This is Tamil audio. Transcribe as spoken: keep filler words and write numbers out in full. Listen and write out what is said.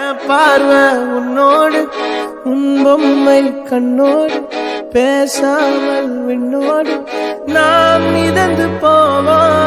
என் பார்வை உன்னோடு, உன் பொம்மை கண்ணோடு, பேசாமல் விண்ணோடு நாம் மிதந்து போவோம்.